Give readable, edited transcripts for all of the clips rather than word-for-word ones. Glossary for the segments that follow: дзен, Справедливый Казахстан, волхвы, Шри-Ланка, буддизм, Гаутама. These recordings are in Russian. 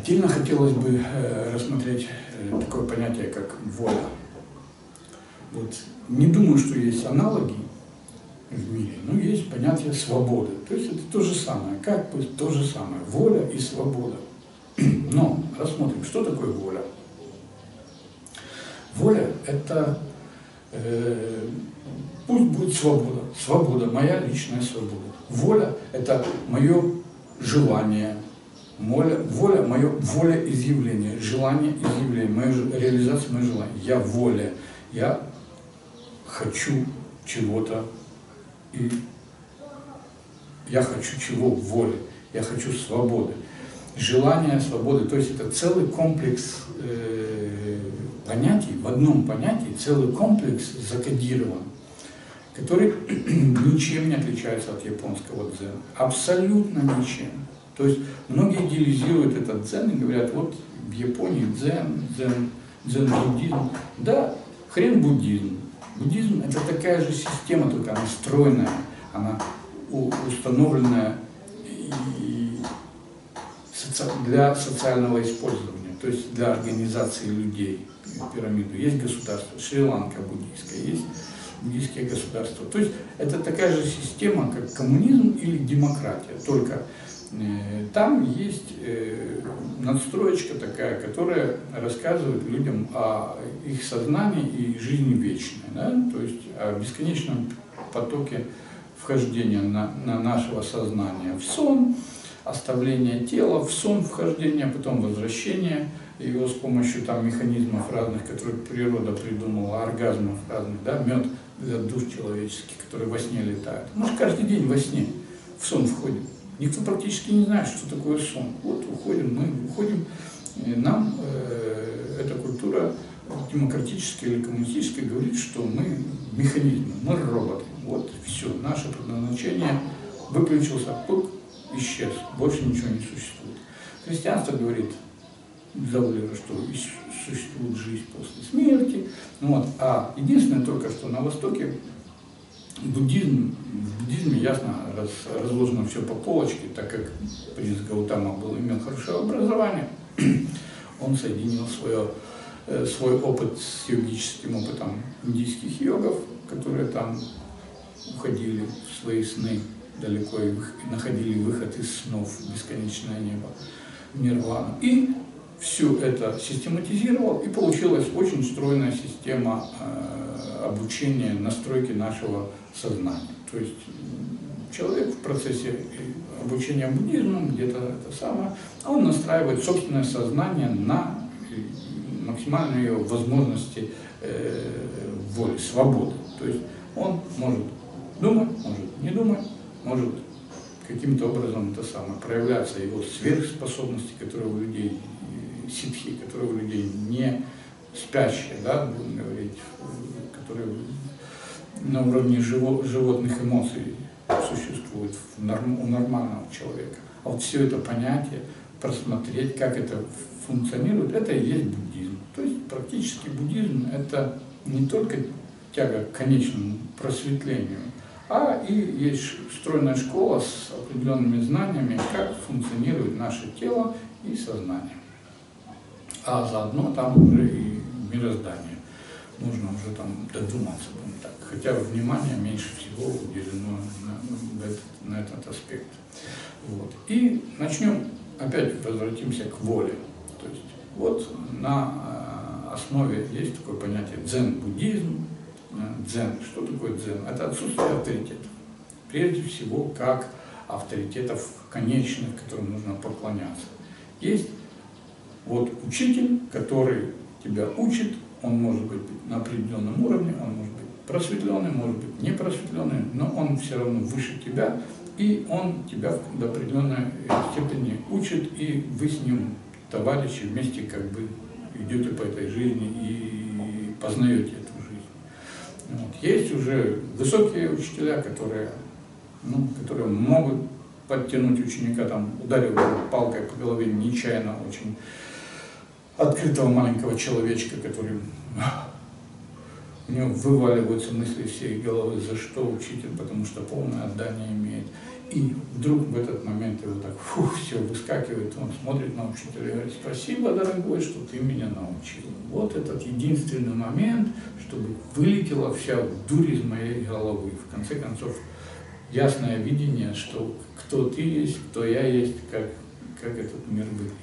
Отдельно хотелось бы рассмотреть такое понятие, как воля. Вот. Не думаю, что есть аналоги в мире, но есть понятие свободы. То есть это то же самое, как бы то же самое, воля и свобода. Но рассмотрим, что такое воля. Воля – это, пусть будет свобода, свобода, моя личная свобода. Воля – это мое желание. Воля, мое волеизъявление, желание изъявления, реализация моего желания. Я воля, я хочу чего-то, и я хочу чего в воле, я хочу свободы. Желание свободы, то есть это целый комплекс понятий, в одном понятии целый комплекс закодирован, который ничем не отличается от японского дзена, абсолютно ничем. То есть многие идеализируют этот дзен и говорят, вот в Японии дзен-буддизм. Да, хрен буддизм. Буддизм – это такая же система, только она стройная, она установленная для социального использования, то есть для организации людей, пирамиду. Есть государство, Шри-Ланка буддийская, есть буддийские государства. То есть это такая же система, как коммунизм или демократия, только там есть надстроечка такая, которая рассказывает людям о их сознании и жизни вечной, да? То есть о бесконечном потоке вхождения на нашего сознания в сон, оставление тела, в сон вхождение, потом возвращение его с помощью там механизмов разных, которые природа придумала, оргазмов разных, да? Мед для душ человеческих, которые во сне летают. Может, каждый день во сне в сон входит. Никто практически не знает, что такое сон. Вот уходим, мы уходим, нам эта культура демократическая или коммунистическая говорит, что мы механизмы, мы роботы. Вот все, наше предназначение выключился, пук, исчез, больше ничего не существует. Христианство говорит, что существует жизнь после смерти. Вот. А единственное только, что на Востоке в буддизме ясно разложено все по полочке, так как принц Гаутама имел хорошее образование, он соединил свой опыт с йогическим опытом индийских йогов, которые там уходили в свои сны далеко и находили выход из снов в бесконечное небо, в нирвану. И все это систематизировал, и получилась очень стройная система обучения, настройки нашего сознания. То есть человек в процессе обучения буддизму, где-то это самое, он настраивает собственное сознание на максимальные возможности воли, свободы. То есть он может думать, может не думать, может каким-то образом это самое проявляться, его сверхспособности, которые у людей ситхи, которые у людей не спящие, да, будем говорить, которые на уровне животных эмоций существуют у нормального человека. А вот все это понятие, просмотреть, как это функционирует, это и есть буддизм. То есть практически буддизм – это не только тяга к конечному просветлению, а и есть стройная школа с определенными знаниями, как функционирует наше тело и сознание. А заодно там уже и мироздание. Нужно уже там додуматься, будем так. Хотя внимание меньше всего уделено на этот аспект. Вот. И начнем, опять возвратимся к воле. То есть вот на основе есть такое понятие дзен-буддизм. Дзен. Что такое дзен? Это отсутствие авторитетов. Прежде всего, как авторитетов конечных, которым нужно поклоняться. Есть вот учитель, который тебя учит, он может быть на определенном уровне, он может быть просветленный, может быть не просветленный, но он все равно выше тебя, и он тебя до определенной степени учит, и вы с ним, товарищи, вместе как бы идете по этой жизни и познаете эту жизнь. Вот. Есть уже высокие учителя, которые могут подтянуть ученика, там ударил палкой по голове нечаянно очень открытого маленького человечка, который у него вываливаются мысли все из головы, за что учитель, потому что полное отдание имеет. И вдруг в этот момент его так, фух, все выскакивает, он смотрит на учителя и говорит: спасибо, дорогой, что ты меня научил. Вот этот единственный момент, чтобы вылетела вся дурь из моей головы. В конце концов, ясное видение, что кто ты есть, кто я есть, как этот мир выглядит.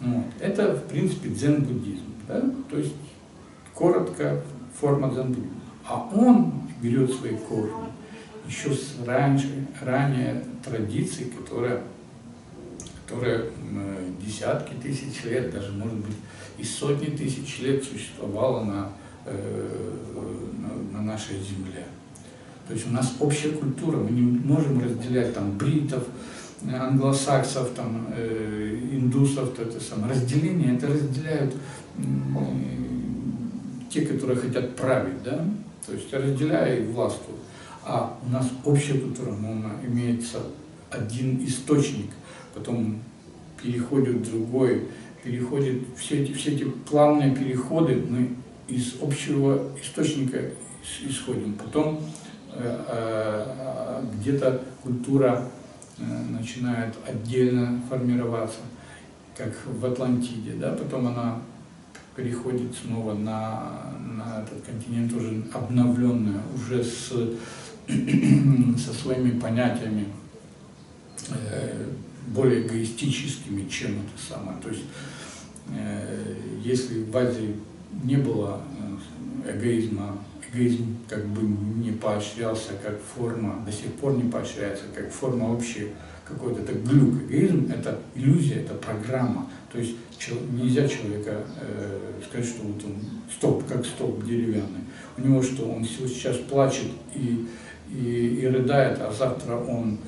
Вот. Это, в принципе, дзен-буддизм, да? То есть, коротко, форма дзен-буддизма. А он берет свои корни еще с ранее традиций, которая десятки тысяч лет, даже, может быть, и сотни тысяч лет существовала на нашей земле. То есть у нас общая культура, мы не можем разделять там бритов, англосаксов, там, индусов, разделение, это разделяют те, которые хотят править, да? То есть разделяя и властвуют. А у нас общая культура, имеется один источник, потом переходит другой, переходит все эти плавные переходы, мы из общего источника исходим. Потом где-то культура начинает отдельно формироваться, как в Атлантиде, да? Потом она переходит снова на этот континент, уже обновленная, уже со своими понятиями более эгоистическими, чем это самое. То есть, если в Азии не было эгоизма, эгоизм как бы не поощрялся как форма, до сих пор не поощряется как форма вообще какой-то, это глюк. Эгоизм – это иллюзия, это программа. То есть нельзя человека сказать, что вот он стоп, как стоп деревянный. У него что, он сейчас плачет и рыдает, а завтра он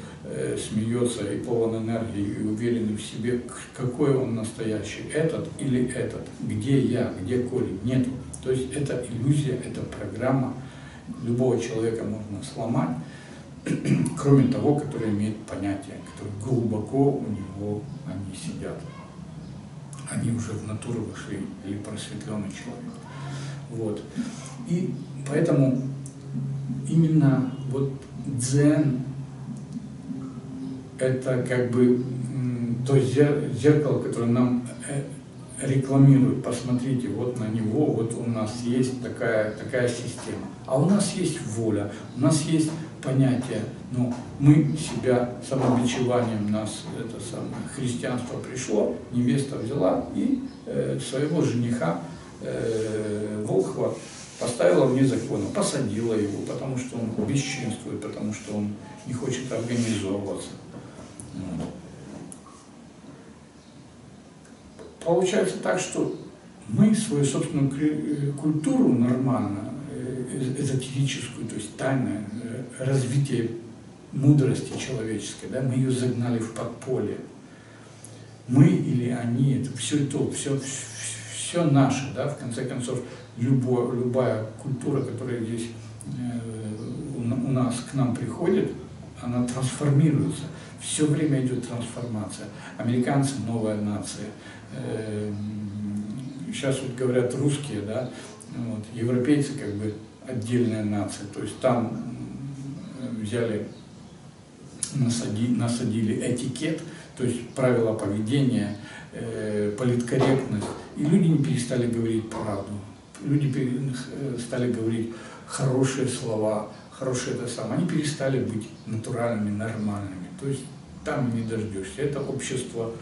смеется и полон энергии, и уверен в себе, какой он настоящий, этот или этот, где я, где корень, нету. То есть это иллюзия, это программа, любого человека можно сломать, кроме того, который имеет понятия, которые глубоко у него они сидят. Они уже в натуру вышли, или просветленный человек. Вот. И поэтому именно вот дзен – это как бы то зеркало, которое нам рекламируют, посмотрите, вот на него, вот у нас есть такая система. А у нас есть воля, у нас есть понятие, но мы себя самобичеванием, нас это самое христианство пришло, невеста взяла и своего жениха волхва поставила вне закона, посадила его, потому что он бесчинствует, потому что он не хочет организовываться. Получается так, что мы свою собственную культуру нормально, эзотерическую, то есть тайное развитие мудрости человеческой, да, мы ее загнали в подполье. Мы или они, это все то, все наше, да, в конце концов, любая культура, которая здесь у нас, к нам приходит, она трансформируется. Все время идет трансформация. Американцы – новая нация. Сейчас вот говорят русские, да, вот, европейцы как бы отдельная нация. То есть там взяли, насадили этикет, то есть правила поведения, политкорректность. И люди не перестали говорить правду. Люди перестали говорить хорошие слова, хорошие это самое. Они перестали быть натуральными, нормальными. То есть там не дождешься. Это общество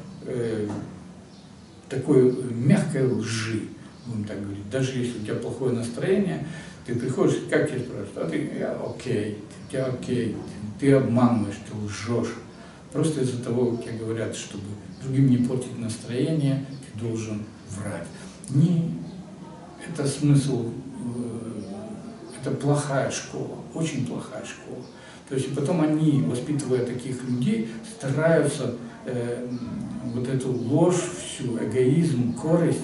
такой мягкой лжи, будем так говорить. Даже если у тебя плохое настроение, ты приходишь, как тебе спрашивают, а ты, я окей, тебя окей, ты обманываешь, ты лжешь. Просто из-за того, как тебе говорят, чтобы другим не портить настроение, ты должен врать. Это смысл, это плохая школа, очень плохая школа. То есть потом они, воспитывая таких людей, стараются вот эту ложь, всю эгоизм, корость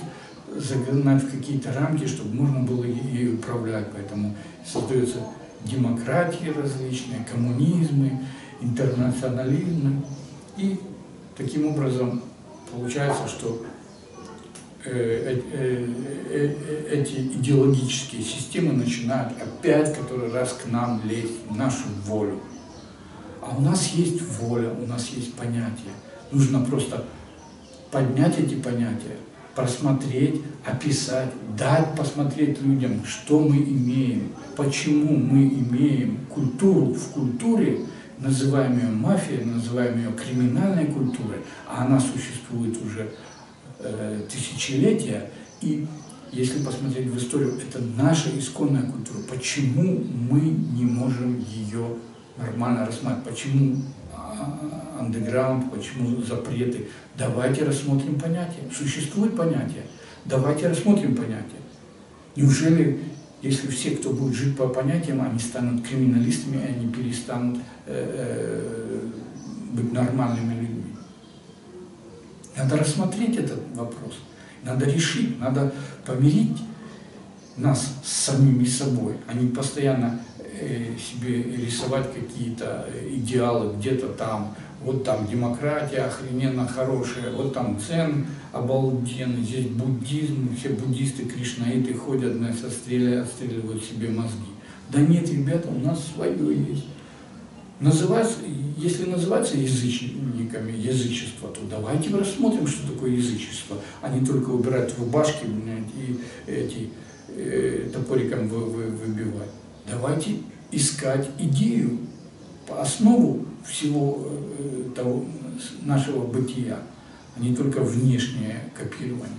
загнать в какие-то рамки, чтобы можно было ей управлять. Поэтому создаются демократии различные, коммунизмы, интернационализмы. И таким образом получается, что эти идеологические системы начинают опять который раз к нам лезть, в нашу волю. А у нас есть воля, у нас есть понятие. Нужно просто поднять эти понятия, просмотреть, описать, дать посмотреть людям, что мы имеем, почему мы имеем культуру в культуре, называем ее мафией, называем ее криминальной культурой, а она существует уже тысячелетия. И если посмотреть в историю, это наша исконная культура. Почему мы не можем ее нормально рассматривать? Почему андеграунд, почему запреты? Давайте рассмотрим понятие. Существует понятие. Давайте рассмотрим понятие. Неужели, если все, кто будет жить по понятиям, они станут криминалистами, они перестанут быть нормальными людьми? Надо рассмотреть этот вопрос. Надо решить, надо помирить нас с самими собой, а не постоянно себе рисовать какие-то идеалы где-то там. Вот там демократия охрененно хорошая, вот там дзен обалденный, здесь буддизм, все буддисты, кришнаиты ходят, на отстреливают себе мозги. Да нет, ребята, у нас свое есть. Называется, если называться язычниками, язычество, то давайте рассмотрим, что такое язычество, а не только убирать рубашки и эти топориком выбивать. Давайте искать идею, основу всего того нашего бытия, а не только внешнее копирование.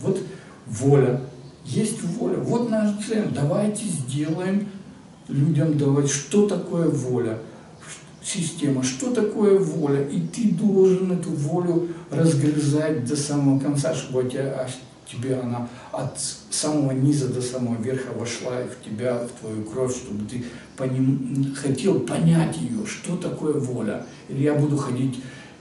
Вот воля, есть воля, вот наш дзен, давайте сделаем людям давать, что такое воля, система, что такое воля, и ты должен эту волю разгрызать до самого конца, чтобы тебе она от самого низа до самого верха вошла в тебя, в твою кровь, чтобы ты хотел понять ее, что такое воля. Или я буду ходить,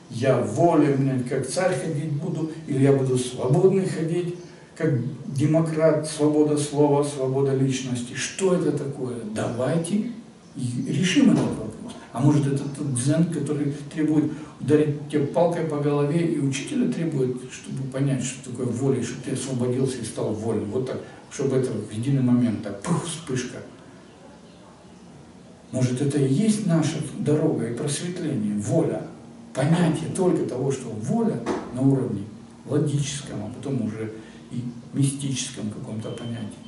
я волю, как царь ходить буду, или я буду свободный ходить, как демократ, свобода слова, свобода личности. Что это такое? Давайте решим этот вопрос. А может, это тот дзен, который требует ударить тебе палкой по голове, и учителя требует, чтобы понять, что такое воля, и чтобы ты освободился и стал волей. Вот так, чтобы это в единый момент, так, пух, вспышка. Может, это и есть наша дорога и просветление, воля, понятие только того, что воля на уровне логическом, а потом уже и мистическом каком-то понятии.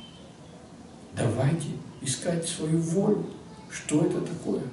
Давайте искать свою волю, что это такое.